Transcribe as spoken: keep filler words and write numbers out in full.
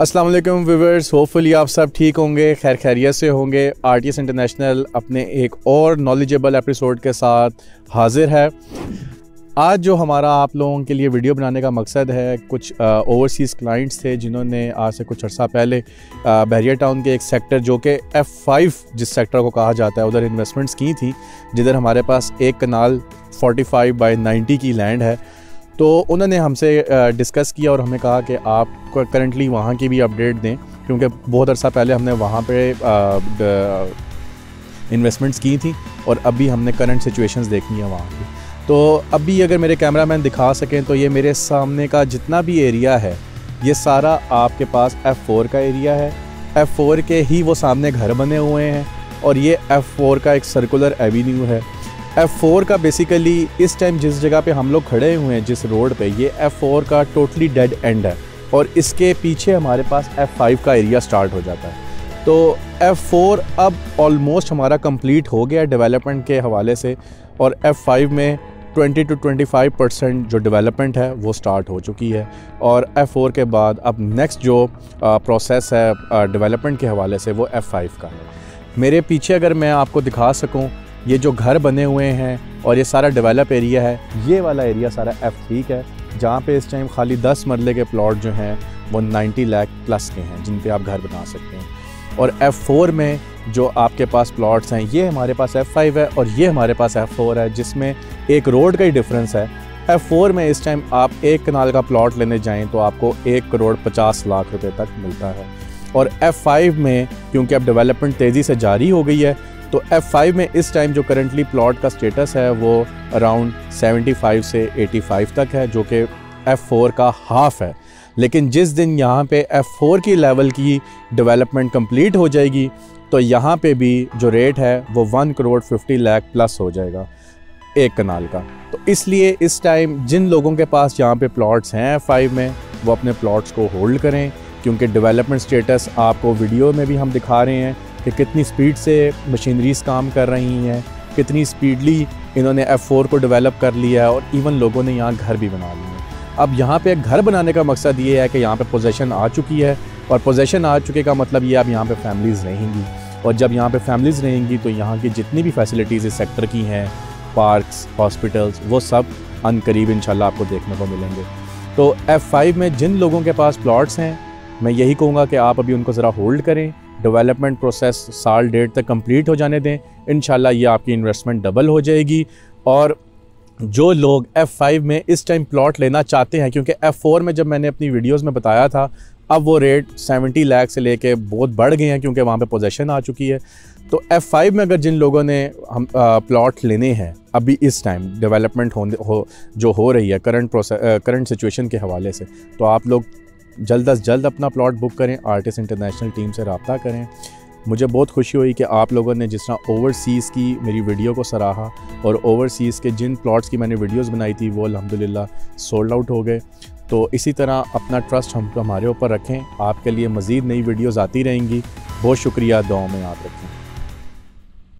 अस्सलाम वालेकुम viewers, hopefully आप सब ठीक होंगे, खैर खैरियत से होंगे। आरटीएस इंटरनेशनल अपने एक और नॉलेजेबल एपिसोड के साथ हाजिर है। आज जो हमारा आप लोगों के लिए वीडियो बनाने का मकसद है, कुछ ओवरसीज़ क्लाइंट्स थे जिन्होंने आज से कुछ अर्सा पहले बहरिया टाउन के एक सेक्टर जो कि एफ फाइव जिस सेक्टर को कहा जाता है उधर इन्वेस्टमेंट्स की थी, जिधर हमारे पास एक कनाल पैंतालीस बाई नब्बे की लैंड है। तो उन्होंने हमसे डिस्कस किया और हमें कहा कि आप करंटली वहाँ की भी अपडेट दें, क्योंकि बहुत अर्सा पहले हमने वहाँ पे इन्वेस्टमेंट्स की थी और अभी हमने करंट सिचुएशंस देखनी है वहाँ की। तो अभी अगर मेरे कैमरामैन दिखा सकें तो ये मेरे सामने का जितना भी एरिया है ये सारा आपके पास एफ फोर का एरिया है। एफ फोर के ही वो सामने घर बने हुए हैं और ये एफ फोर का एक सर्कुलर एवेन्यू है। एफ फोर का बेसिकली इस टाइम जिस जगह पे हम लोग खड़े हुए हैं, जिस रोड पे, ये एफ फोर का टोटली डेड एंड है और इसके पीछे हमारे पास एफ फाइव का एरिया स्टार्ट हो जाता है। तो एफ फोर अब ऑलमोस्ट हमारा कंप्लीट हो गया डेवलपमेंट के हवाले से और एफ फाइव में बीस टू पच्चीस परसेंट जो डेवलपमेंट है वो स्टार्ट हो चुकी है। और एफ फोर के बाद अब नेक्स्ट जो प्रोसेस है डेवलपमेंट के हवाले से वो एफ फाइव का है। मेरे पीछे अगर मैं आपको दिखा सकूँ, ये जो घर बने हुए हैं और ये सारा डेवलप एरिया है, ये वाला एरिया सारा एफ थ्री का है, जहाँ पे इस टाइम खाली दस मरले के प्लॉट जो हैं वो नब्बे लाख प्लस के हैं जिन पे आप घर बना सकते हैं। और एफ फोर में जो आपके पास प्लॉट्स हैं, ये हमारे पास एफ फाइव है और ये हमारे पास एफ फोर है, जिसमें एक रोड का ही डिफरेंस है। एफ फोर में इस टाइम आप एक कनाल का प्लॉट लेने जाएँ तो आपको एक करोड़ पचास लाख रुपये तक मिलता है। और एफ फाइव में क्योंकि अब डेवलपमेंट तेज़ी से जारी हो गई है तो एफ फाइव में इस टाइम जो करंटली प्लॉट का स्टेटस है वो अराउंड पचहत्तर से पचासी तक है, जो कि एफ फोर का हाफ है। लेकिन जिस दिन यहाँ पे एफ फोर की लेवल की डेवलपमेंट कंप्लीट हो जाएगी तो यहाँ पे भी जो रेट है वो one crore fifty lakh plus हो जाएगा एक कनाल का। तो इसलिए इस टाइम जिन लोगों के पास यहाँ पे प्लॉट्स हैं एफ फाइव में, वो अपने प्लॉट्स को होल्ड करें, क्योंकि डेवलपमेंट स्टेटस आपको वीडियो में भी हम दिखा रहे हैं कि कितनी स्पीड से मशीनरीज काम कर रही हैं, कितनी स्पीडली इन्होंने एफ फोर को डेवलप कर लिया है और इवन लोगों ने यहाँ घर भी बना लिए हैं। अब यहाँ पे घर बनाने का मकसद ये है कि यहाँ पे पोजेशन आ चुकी है और पोजेशन आ चुके का मतलब ये अब यहाँ पे फैमिलीज़ रहेंगी, और जब यहाँ पे फैमिलीज़ रहेंगी तो यहाँ की जितनी भी फैसिलिटीज़ इस सेक्टर की हैं, पार्कस, हॉस्पिटल्स, वो सब अनकरीब इंशाल्लाह आपको देखने को मिलेंगे। तो एफ फाइव में जिन लोगों के पास प्लाट्स हैं, मैं यही कहूँगा कि आप अभी उनको ज़रा होल्ड करें, डेवलपमेंट प्रोसेस साल डेढ़ तक कंप्लीट हो जाने दें, इंशाल्लाह ये आपकी इन्वेस्टमेंट डबल हो जाएगी। और जो लोग एफ फाइव में इस टाइम प्लॉट लेना चाहते हैं, क्योंकि एफ फोर में जब मैंने अपनी वीडियोस में बताया था अब वो रेट सत्तर लाख से लेके बहुत बढ़ गए हैं क्योंकि वहाँ पे पोजीशन आ चुकी है। तो एफ फाइव में अगर जिन लोगों ने हम प्लॉट लेने हैं अभी इस टाइम डेवलपमेंट हो जो हो रही है करंट प्रोसेस करंट सिचुएशन के हवाले से, तो आप लोग जल्द अज जल्द अपना प्लॉट बुक करें, आर्टिस्ट इंटरनेशनल टीम से रब्ता करें। मुझे बहुत खुशी हुई कि आप लोगों ने जिस तरह ओवरसीज़ की मेरी वीडियो को सराहा और ओवरसीज़ के जिन प्लॉट्स की मैंने वीडियोस बनाई थी वो अल्हम्दुलिल्लाह सोल्ड आउट हो गए। तो इसी तरह अपना ट्रस्ट हम हमारे ऊपर रखें, आपके लिए मज़ीद नई वीडियोज़ आती रहेंगी। बहुत शुक्रिया, दुआओं में याद रखें।